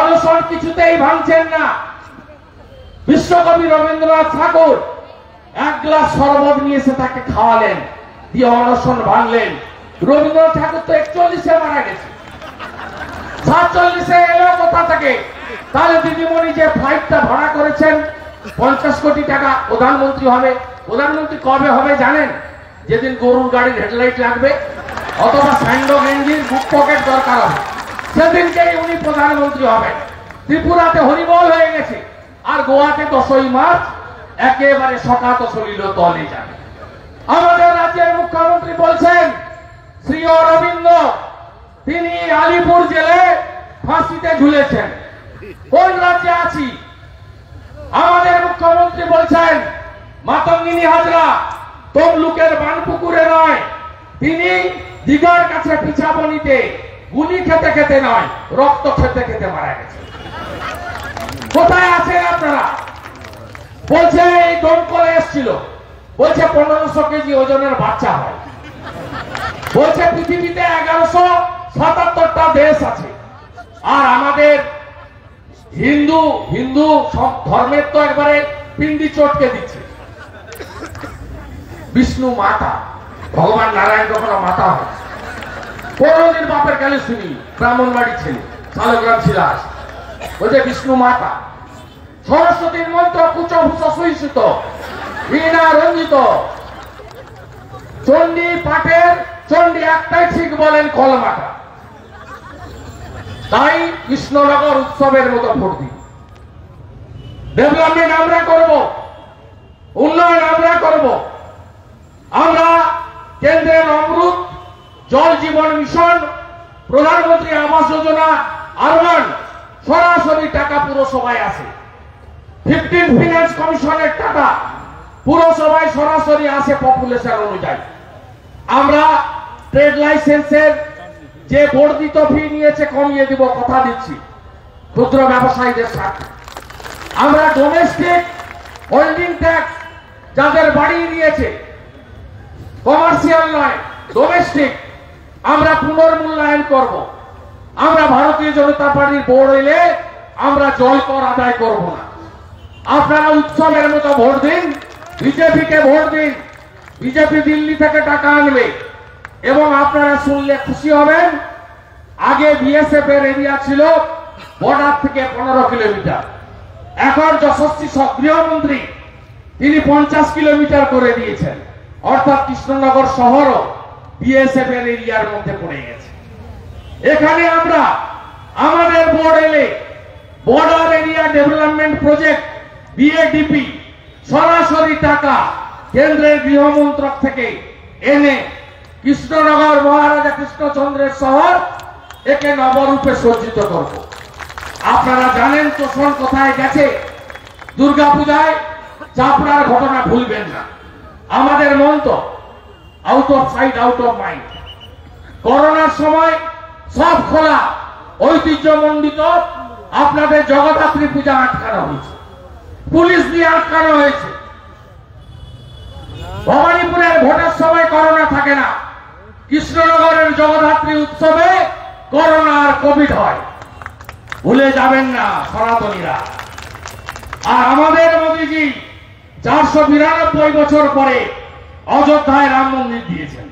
অনশন কিছুতেই ভাঙছেন না। বিশ্বকবি রবীন্দ্রনাথ ঠাকুর 1 গ্লাস শরবত নিয়ে এসে তাকে খাওয়ালেন, দিয়ে অনশন ভাঙলেন। রবীন্দ্রনাথ ঠাকুর তো 41-এ মারা গেছে, 47-এ এলো কোথা থেকে? তাহলে দিদিমণি যে ফ্লাইটটা ভাড়া করেছেন 50 কোটি টাকা, প্রধানমন্ত্রী হবে। প্রধানমন্ত্রী কবে হবে জানেন? যেদিন গরুর গাড়ির হেডলাইট লাগবে অথবা স্যান্ডো গেঞ্জির বুক পকেট দরকার হবে, সেদিন যেই উনি প্রধানমন্ত্রী হবেন। ত্রিপুরাতে হরিবল হয়ে গেছে আর গোয়াতে 10ই মার্চ একেবারে সকাত চলিল তলে যাবে। আমাদের রাজ্যের মুখ্যমন্ত্রী বলছেন শ্রী অরবিন্দ তিনি আলিপুর জেলে ফাঁসিতে ঝুলেছেন। কোন রাজ্যে আছি? আমাদের মুখ্যমন্ত্রী বলছেন মাতঙ্গিনী হাজরা তমলুকের বানপুকুরে নয়, তিনি দিঘার কাছে পিছাবনিতে গুলি খেতে খেতে নয়, রক্ত খেতে খেতে মারা গেছে। কোথায় আছেন আপনারা? বলছে এই দমকলে এসেছিল, বলছে 1500 কেজি ওজনের বাচ্চা হয়, বলছে পৃথিবীতে 1177টা দেশ আছে, আর আমাদের হিন্দু সব ধর্মের তো একবারে পিন্ডি চটকে দিচ্ছে। বিষ্ণু মাতা, ভগবান নারায়ণ কখনো মাতা হয়? কোনদিন বাপের কালে শুনি ব্রাহ্মণবাড়ি ছেলে শালগ্রাম শিলাস বলছে বিষ্ণু মাতা। সরস্বতীর মন্ত্র কুচ ভূষ সুইসুত বিনা রঞ্জিত, চণ্ডী পাঠের চণ্ডী একটাই ঠিক বলেন কলমাটা। তাই কৃষ্ণনগর উৎসবের মতো ভোট দিন। ডেভেলপমেন্ট আমরা করব, উন্নয়ন আমরা করব। আমরা কেন্দ্রের অমৃত জল জীবন মিশন, প্রধানমন্ত্রী আবাস যোজনা আহ্বান সরাসরি টাকা পুরসভায় আসে। 15 ফিনান্স কমিশনের টাকা পুরসভায় সরাসরি আসে পপুলেশন অনুযায়ী। আমরা ট্রেড লাইসেন্সের যে বর্ধিত ফি নিয়েছে কমিয়ে দিব, কথা দিচ্ছি ক্ষুদ্র ব্যবসায়ীদের সাথে। আমরা ডোমেস্টিক হোল্ডিং ট্যাক্স যাদের বাড়িয়ে দিয়েছে, কমার্শিয়াল নয় ডোমেস্টিক, আমরা পুনর্মূল্যায়ন করব। আমরা ভারতীয় জনতা পার্টির বোর্ড হইলে আমরা জল কর আদায় করব না। আপনারা উৎসবের মতো ভোট দিন, বিজেপিকে ভোট দিন। বিজেপি দিল্লি থেকে টাকা আনবে এবং আপনারা শুনলে খুশি হবেন। আগে বিএসএফ এর এরিয়া ছিল বর্ডার থেকে 15 কিলোমিটার, এখন যশস্বী গৃহমন্ত্রী তিনি 50 কিলোমিটার করে দিয়েছেন, অর্থাৎ কৃষ্ণনগর শহরও বিএসএফ এর এরিয়ার মধ্যে পড়ে গেছে। এখানে আমরা আমাদের বোর্ড এলে border area development project BADP সরাসরি টাকা কেন্দ্রের গৃহমন্ত্রক থেকে এনে কৃষ্ণনগর মহারাজা কৃষ্ণচন্দ্রের শহর একে নবরূপে সজ্জিত করব। আপনারা জানেন তোষণ কোথায় গেছে। দুর্গাপূজায় চাপড়ার ঘটনা ভুলবেন না। আমাদের মন তো out of side out of mind. করোনার সময় সব খোলা ঐতিহ্যমণ্ডিত আপনাদের জগদ্ধাত্রী পূজা আটকানো হয়েছে, পুলিশ দিয়ে আটকানো হয়েছে। ভবানীপুরের ভোটের সময় করোনা থাকে না, কৃষ্ণনগরের জগদ্ধাত্রী উৎসবে করোনা আর কোভিড হয়। ভুলে যাবেন না সনাতনীরা। আর আমাদের মোদীজি 492 বছর পরে অযোধ্যায় রাম মন্দির দিয়েছেন।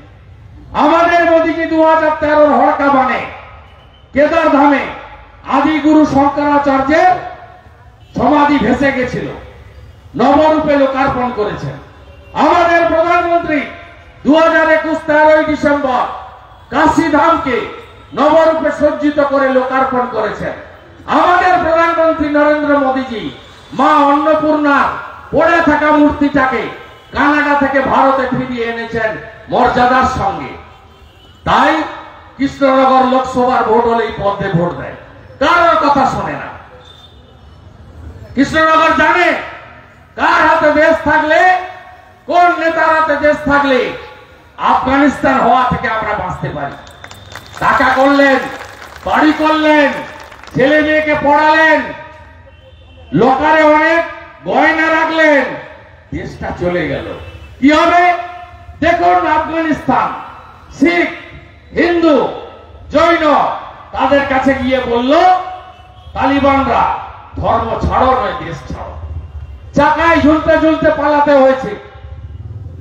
আমাদের মোদীজি 2013 হরকা বানে কেদারধামে আদিগুরু শঙ্করাচার্যের সমাধি ভেসে গেছিল, নবরূপে লোকার্পণ করেছেন। আমাদের প্রধানমন্ত্রী 2021 13ই ডিসেম্বর কাশীধামকে নবরূপে সজ্জিত করে লোকার্পণ করেছেন। আমাদের প্রধানমন্ত্রী নরেন্দ্র মোদীজি মা অন্নপূর্ণার পড়ে থাকা মূর্তিটাকে কানাডা থেকে ভারতে ফিরিয়ে এনেছেন মর্যাদার সঙ্গে। তাই কৃষ্ণনগর লোকসভার ভোট হলেই পদে ভোট দেয়, কারোর কথা শোনে না। কৃষ্ণনগর জানে কার হাতে দেশ থাকলে, কোন নেতার হাতে দেশ থাকলে আফগানিস্তান হওয়া থেকে আমরা বাঁচতে পারি। টাকা করলেন, বাড়ি করলেন, ছেলে মেয়েকে পড়ালেন, লকারে অনেক গয়না রাখলেন, দেশটা চলে গেল। কি হবে দেখুন। আফগানিস্তান শিখ, হিন্দু, জৈন তাদের কাছে গিয়ে বলল তালিবানরা ধর্ম ছাড়ো নয় দেশ ছাড়ো। চাকায় ঝুলতে ঝুলতে পালাতে হয়েছে।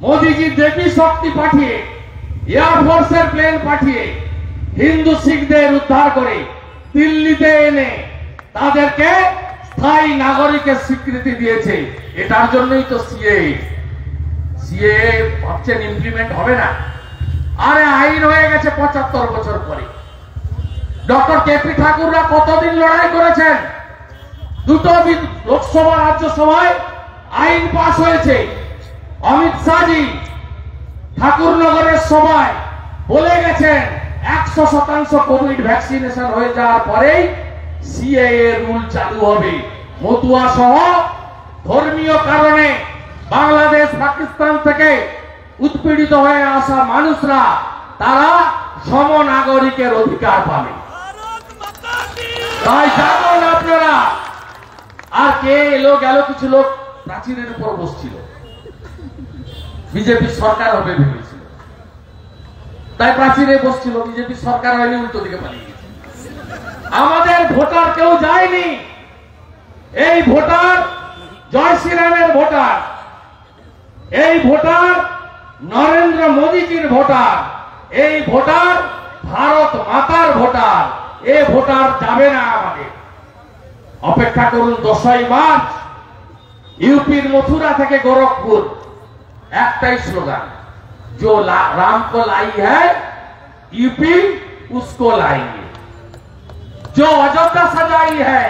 মোদিজি দেবী শক্তি পাঠিয়ে, এয়ারফোর্সের প্লেন পাঠিয়ে হিন্দু শিখদের উদ্ধার করে দিল্লিতে এনে তাদেরকে স্থায়ী নাগরিকের স্বীকৃতি দিয়েছে। এটার জন্যই তো সিএ ভাবছেন ইমপ্লিমেন্ট হবে না। আরে আইন হয়ে গেছে 75 বছর পরে। डॉक्टर केपी ठाकुर कतदिन लड़ाई करेছেন দুটো লোকসভা राज्यसभा आईन पास হয়েছে অমিত শাহজি ঠাকুরনগরের সভায় বলে গেছেন 100% কোভিড ভ্যাকসিনেশন হয়ে যাওয়ার পরেই সিএ এর রুল চালু হবে মতুয়া সহ ধর্মীয় কারণে বাংলাদেশ পাকিস্তান থেকে उत्पीड़ित হয়ে আসা মানুষরা তারা সমনাগরিকের অধিকার পাবে তাই জানেন আপনারা আর কে এলো গেল কিছু লোক প্রাচীরের উপর বসছিল বিজেপি সরকার হবে ভেবেছিল তাই প্রাচীরে বসছিল বিজেপি সরকার হয়নি উল্টো দিকে পালিয়ে গেছে আমাদের ভোটার কেউ যায়নি এই ভোটার জয় শ্রীরামের ভোটার এই ভোটার नरेंद्र मोदी जी भोटार ए भोटार भारत मातार भोटार ए भोटार जाबे ना अपेक्षा करुन 10 मार्च यूपी मथुरा थेके गोरखपुर एकटाई स्लोगान जो राम को लाई है यूपी उसको लाएंगे जो अयोध्या सजाई है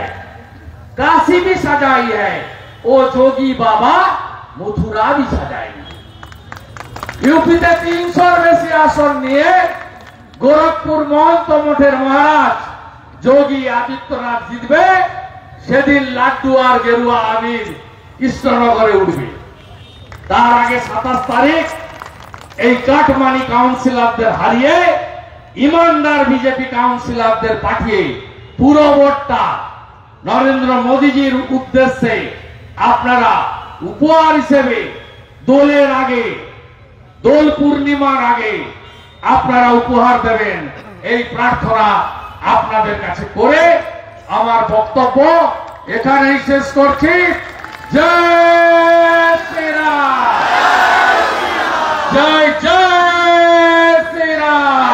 काशी भी सजाई है वो जोगी बाबा मथुरा भी सजाएंगे यूपी ते 300 बेसि आसन निये गोरखपुर महंत मठेर महाराज जोगी आदित्यनाथ जितबे सेदिन लाड्डू और गेरुआ आमिर कृष्णनगरे उठबे तार आगे 27 तारीख एई काटमानी काउंसिलरदेर हारिये ईमानदार बीजेपी काउंसिलरदेर पाठिये पुरो भोटटा नरेंद्र मोदीजीर उद्देश्ये आपनारा उपहार हिसेबे दोलेर आगे दोल पूर्णिमार आगे आपनारा उपहार देवें एई प्रार्थना आपनादेर काछे करे आमार बक्तव्य एखानेई शेष करछि जय श्री राम जय जय श्री राम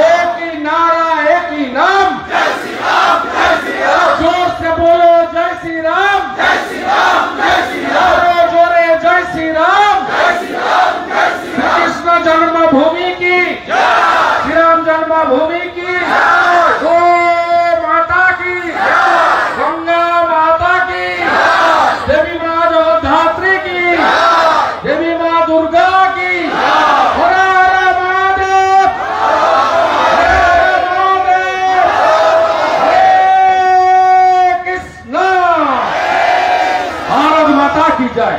एक ही नारा एक ही नाम जय श्री राम जोर से बोलो जय श्री राम जय श्री राम जय श्री राम जोरे जय श्री राम कृष्ण जन्मभूमि की श्री राम जन्मभूमि की गो माता की गंगा माता की देवी माँ जगद्धात्री की देवी माँ दुर्गा की हर हर महादेव हरे कृष्ण भारत माता की जय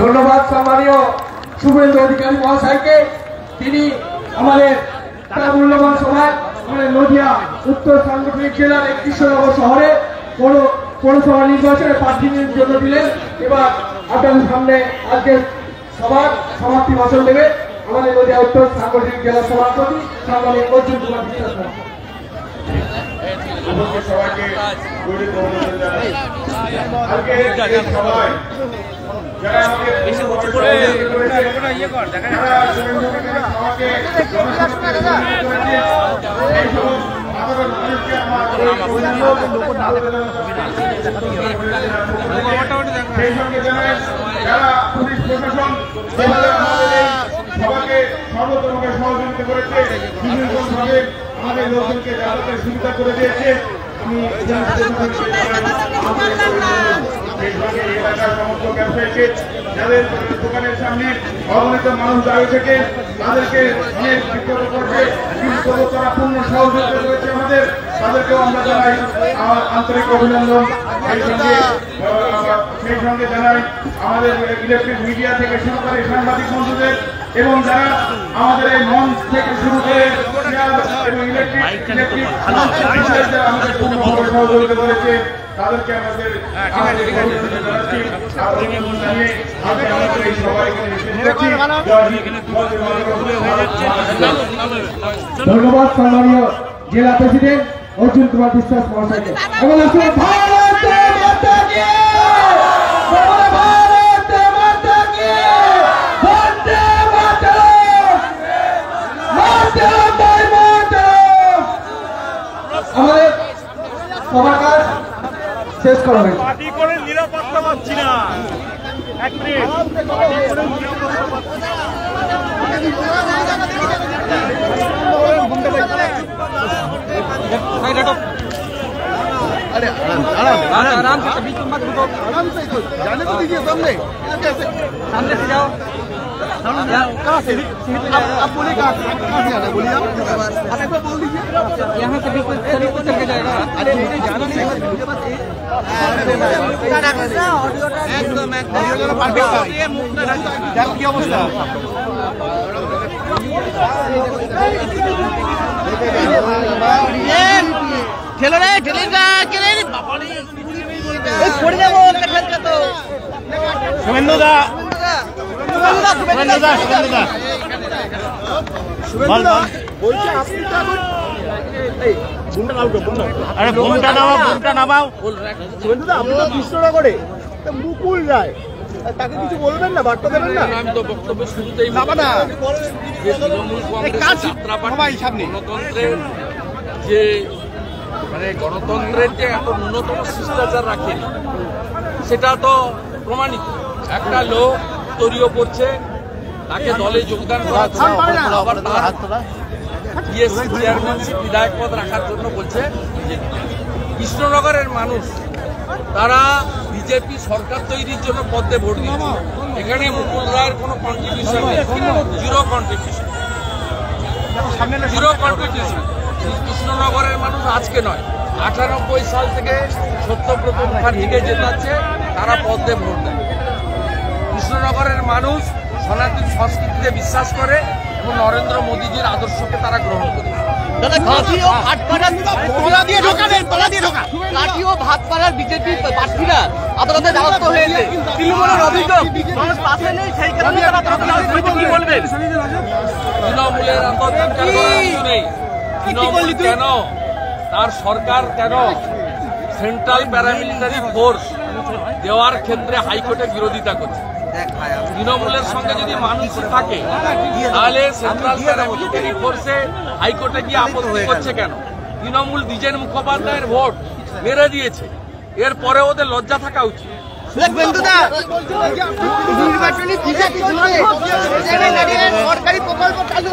धन्यवाद सम्मानीय शुभेंदु अधिकारी महाशय के मूल्यवान सभा नदिया उत्तर सांगठनिक जिला कृष्णनगर शहरे पौरसभा निर्वाचन 5 दिन दिलें अपन सामने आज के सभा समाप्ति भाषण देवे नदिया उत्तर सांगठनिक जिला सभापति सम्मानित अर्जुन कुमार विश्वास যারা আমাকে বেশি উচ্চ করে এটা ইয়ে কর দেখা যাচ্ছে আমাকে যারা পুলিশ প্রশাসন সবাইকে সর্বতমকে সহযোগিতা করেছে বিভিন্নভাবে আমাদের লোকজনকে যাতায়াতের সুবিধা করে দিয়েছে আমি এলাকার সমস্ত ব্যবসায়ীকে যাদের দোকানের সামনে অগণিত মানুষ দাঁড়িয়ে থেকে তাদেরকে অনেক বিপদ করবে তারা পূর্ণ সহযোগিতা করেছে আমাদের তাদেরকেও আমরা জানাই আন্তরিক অভিনন্দন সেই সঙ্গে জানাই আমাদের ইলেকট্রিক মিডিয়া থেকে শুরু করে সাংবাদিক বন্ধুদের এবং যারা আমাদের এই মঞ্চ থেকে শুরু করে এবং ইলেকট্রিক আমাদের পূর্ণ সহযোগিতা করেছে তাদেরকে আমাদের ধন্যবাদ সম্মানীয় জেলা প্রেসিডেন্ট অর্জুন কুমার বিশ্বাস মহাশয়কে এবং আমাদের সবার কাজ শেষ করা হয়েছে পার্টি করে নিরাপত্তা পাচ্ছি না এক মিনিট अरे आराम से, कभी मत रुको, आराम से जाने तो दीजिए। सामने सामने से जाओ, कहाँ से आप बोले, कहाँ से आना बोलिए, आप एक बार बोल दीजिए। यहाँ से भी कुछ चल के जाएगा। अरे मुझे जाना नहीं, मुझे बस ठेलो रे ठेलेगा छोड़ दे वो कटल का। तो মুকুল রায় তাকে কিছু বলবেন না, বার্তা দেবেন না? আমি তো বক্তব্য শুরুতেই যে মানে গণতন্ত্রের যে এত ন্যূনতম শিষ্টাচার রাখেনি সেটা তো প্রমাণিত। একটা লোক তৈরিও করছে, তাকে দলে যোগদান করাচ্ছে, আবার বিএসসি চেয়ারম্যানশিপ বিধায়ক পদ রাখার জন্য বলছে। যে কৃষ্ণনগরের মানুষ তারা বিজেপি সরকার তৈরির জন্য পদে ভোট দিয়েছে, এখানে মুকুল রায়ের কোনো কন্ট্রিবিউশন নেই, জিরো কন্ট্রিবিউশন। কৃষ্ণনগরের মানুষ আজকে নয়, 98 সাল থেকে সত্যব্রত মুখার্জিকে জেতাচ্ছে, তারা পদে ভোট দেয়। কৃষ্ণনগরের মানুষ সনাতন সংস্কৃতিতে বিশ্বাস করে এবং নরেন্দ্র মোদীজির আদর্শকে তারা গ্রহণ করে। বিজেপি প্রার্থীরা আদালতে দ্বারস্থ হয়েছে, তৃণমূলের অভিযোগ মানুষ পাশে নেই, সেই কারণে তৃণমূলের নেই। তৃণমূল কেন, তার সরকার কেন সেন্ট্রাল প্যারামিলিটারি ফোর্স দেওয়ার ক্ষেত্রে হাইকোর্টে বিরোধিতা করছে? তৃণমূলের সঙ্গে যদি মানুষ থাকে তাহলে সেন্ট্রাল প্যারামিলিটারি ফোর্সে হাইকোর্টে গিয়ে আপত্তি করছে কেন? তৃণমূল নিজের মুখোপাধ্যায়ের ভোট মেরে দিয়েছে, এরপরে ওদের লজ্জা থাকা উচিত। সরকারি প্রকল্প